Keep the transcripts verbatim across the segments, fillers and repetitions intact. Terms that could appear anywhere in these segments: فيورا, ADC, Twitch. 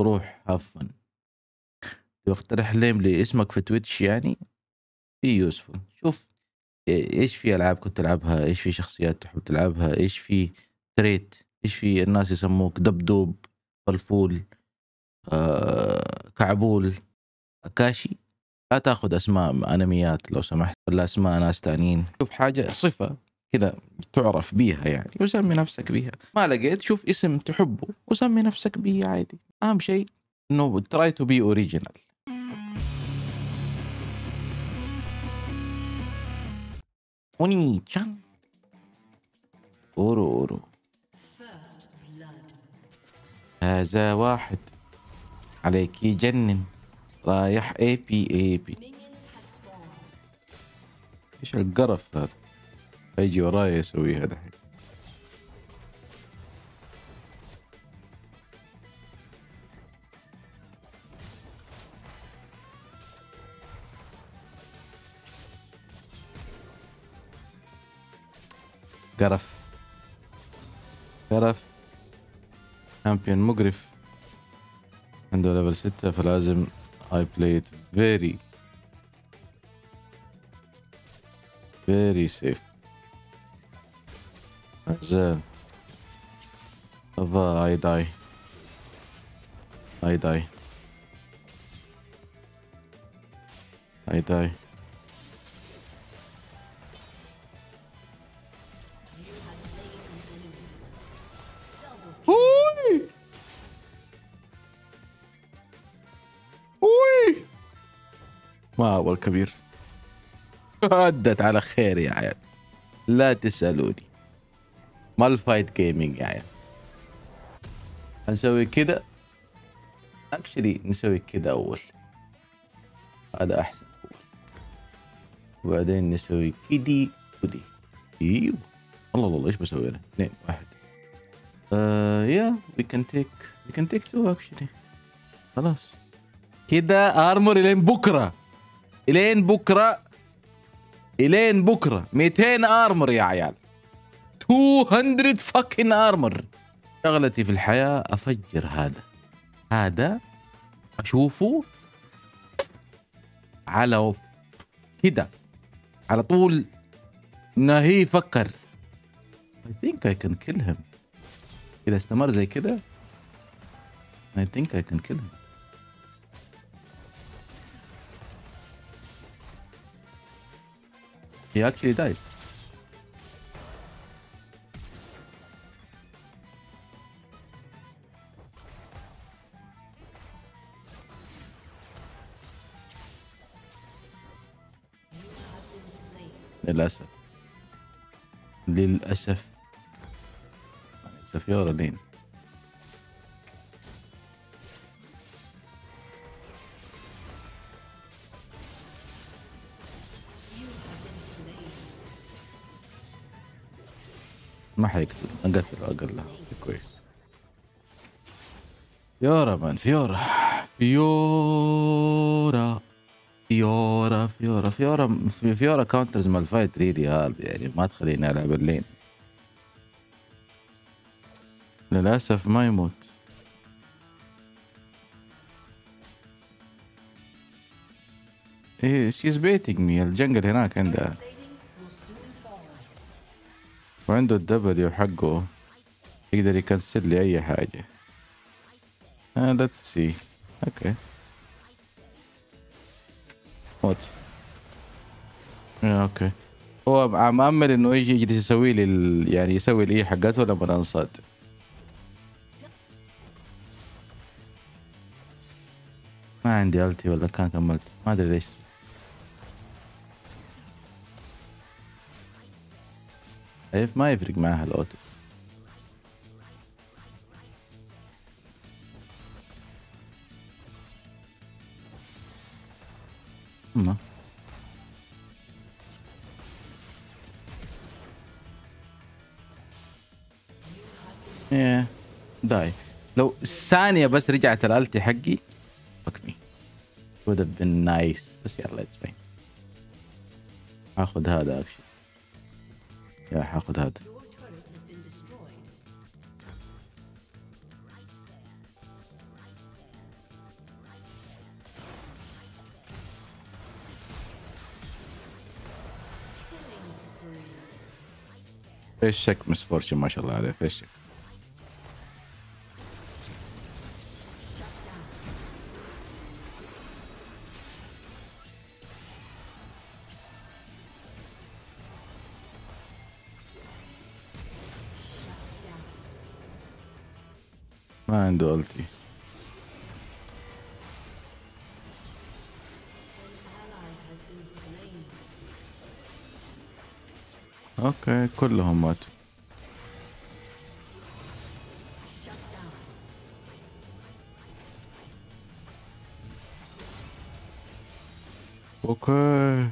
روح هافن. اقترح ليم لي اسمك في تويتش يعني في يوسفون. شوف ايش في العاب كنت تلعبها، ايش في شخصيات تحب تلعبها، ايش في تريت، ايش في الناس يسموك دبدوب، فلفول، آه، كعبول، اكاشي. لا تاخذ اسماء انميات لو سمحت ولا اسماء ناس ثانيين. شوف حاجه صفه كذا تعرف بيها يعني وسمي نفسك بيها. ما لقيت شوف اسم تحبه وسمي نفسك به عادي. اهم شيء انه تراي تو بي اوريجينال. اوني تشان اورو اورو. هذا واحد عليك يجنن رايح اي بي اي بي. ايش القرف هذا؟ هيجي وراي يسويها دحين. قرف قرف شامبيون مقرف. عنده ليفل ستة فلازم I play it very very safe. زين I die I die I die. ما هو الكبير عدت على خير يا عيال. لا تسألوني ما الفايت جيمنج يا عيال. هنسوي كده اكشلي، نسوي كده اول، هذا احسن اول، وبعدين نسوي كدي ودي. ايوه الله الله ايش بسوي انا؟ اثنين واحد. يا وي كان تيك وي كان تيك تو اكشلي. خلاص كده ارمر لين بكره، الين بكره، الين بكره مئتين ارمر يا عيال، مئتين فاكين ارمر. شغلتي في الحياه افجر هذا، هذا اشوفه على كده على طول نهي فكر. I think I can kill him. اذا استمر زي كده I think I can kill him. He actually dies. للأسف للأسف للأسف يا رلين. ما حيقتل، اقتله اقلها كويس. فيورا مان، فيورا فيورا فيورا فيورا فيورا فيورا كاونترز مال فايت ريلي هارد يعني ما تخليني العب اللين. للاسف ما يموت. ايه شيز بيتنج مي. الجنجل هناك عندها وعنده الدبليو حقه يقدر يكنسل لي اي حاجه. اه ليتس سي اوكي موت. اوكي هو عم امل انه يجي يجلس يسوي لي ال... يعني يسوي الاي حقته لما انصاد. ما عندي التي ولا كان كملت ما ادري ليش. شايف ما يفرق معها الاوتو. اما ايه داي لو ثانية بس رجعت الالتي حقي فك مي would have been nice. بس يلا اتس فاين. اخذ هذا اكشن يا حاخد هذا. فيش شك مس فورتشن ما شاء الله عليه. فيش شك ما عنده ألتي. اوكي كلهم ماتوا. اوكي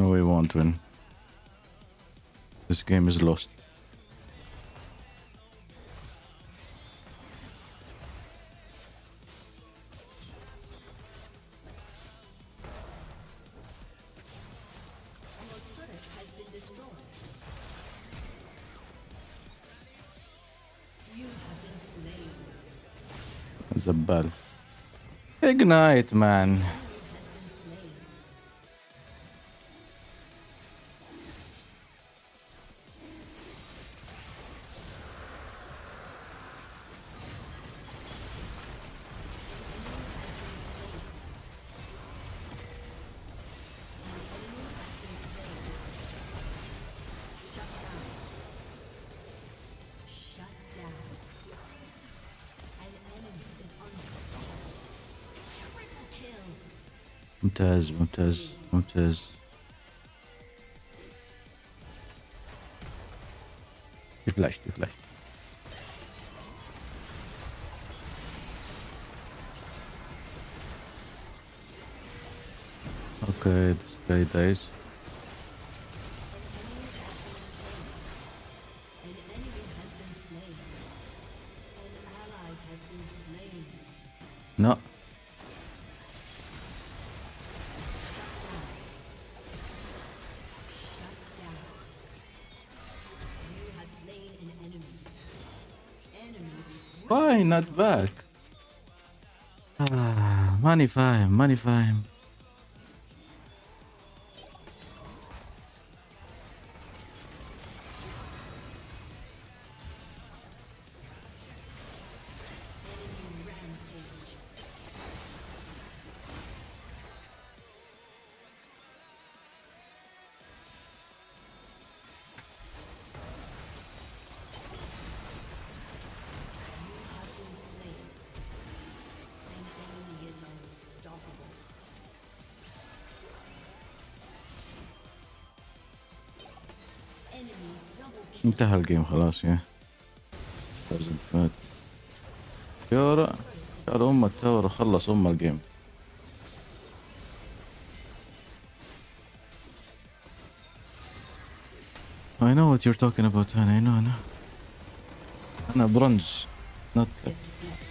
no, we won't win. This game is lost. Zabal. Ignite, man. ممتاز ممتاز ممتاز. دي فلاش دي فلاش. اوكي this guy dies. No. Why not back? Ah, money fine, money fine. انتهى الجيم خلاص يا لازم فات يورا. قال ام التاور خلص ام الجيم. I know what you're talking about. انا انا انا برنز not that.